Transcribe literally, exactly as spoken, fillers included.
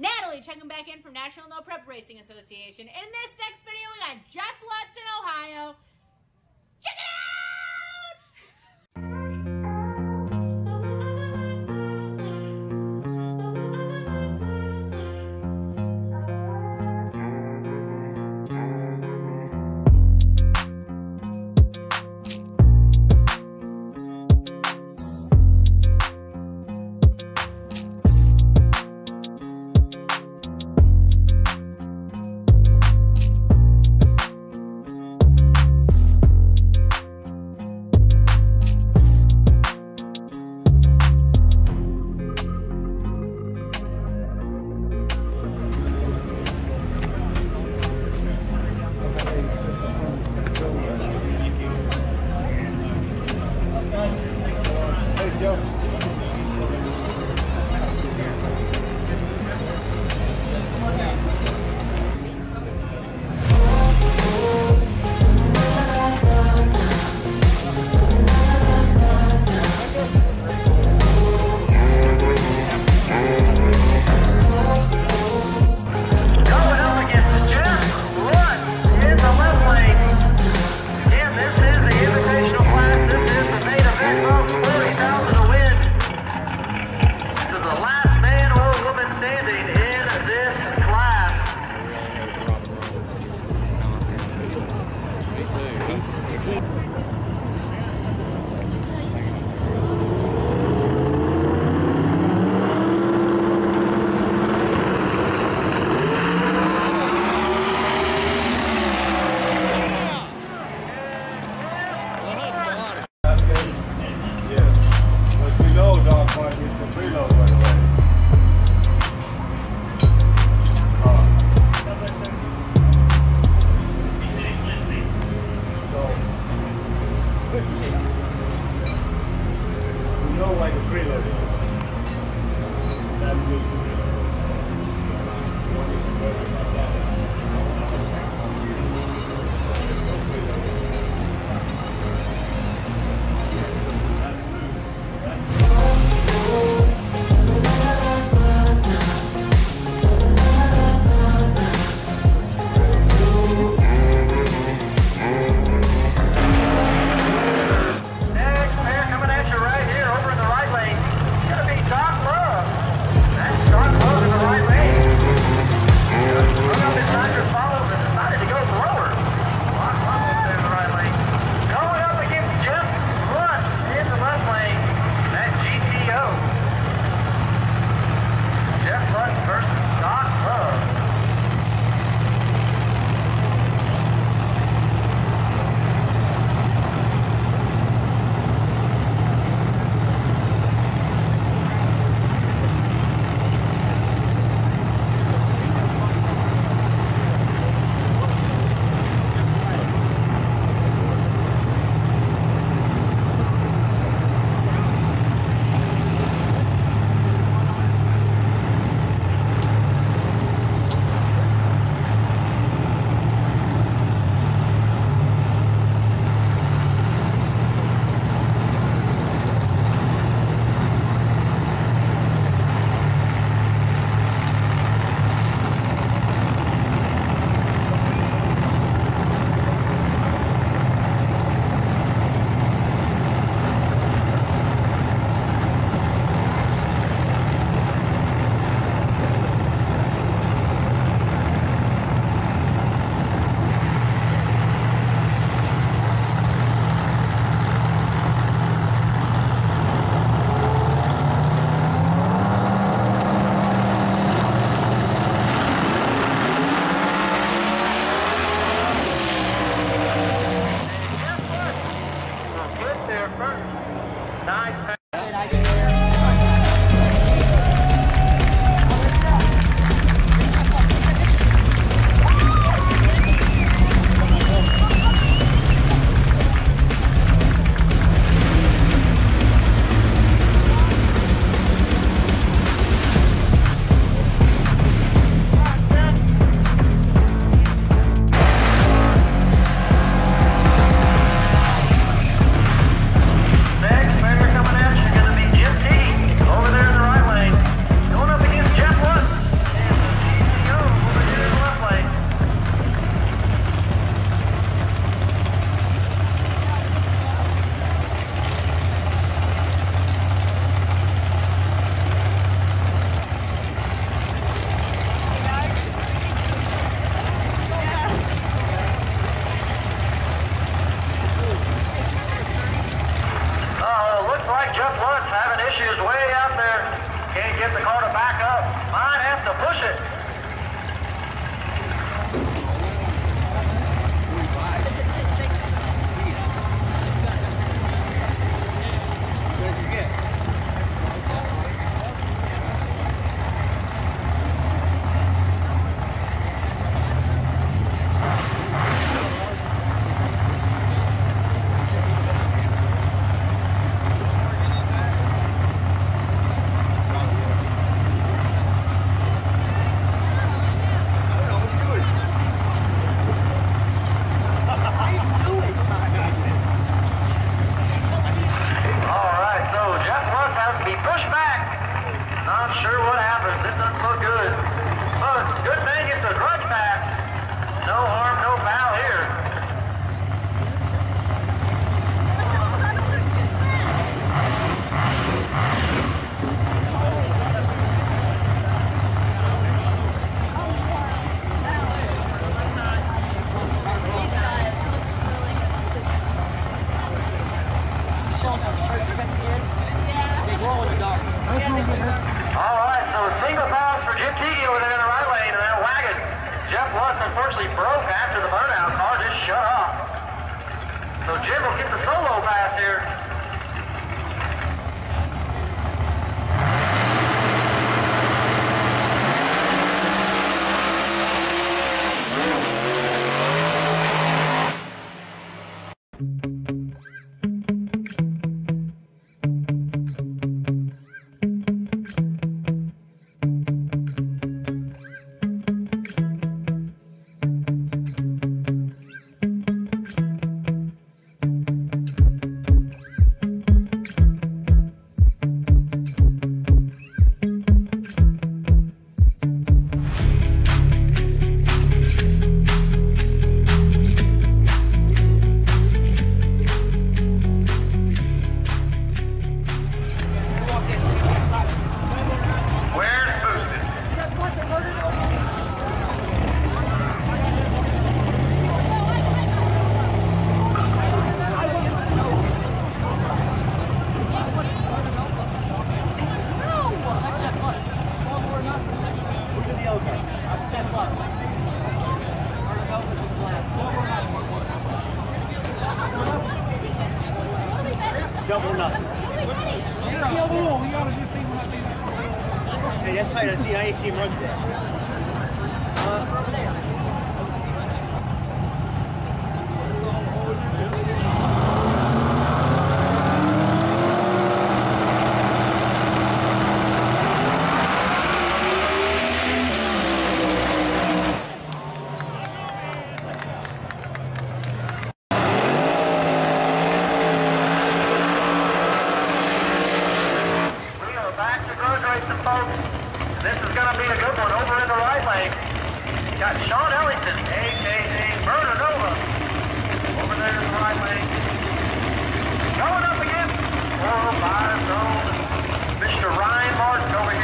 Natalie checking back in from National No Prep Racing Association. In this next video, we got Jeff Lutz in Ohio. Check it out! Push it. Going up against four oh five Zone, Mister Ryan Martin over here.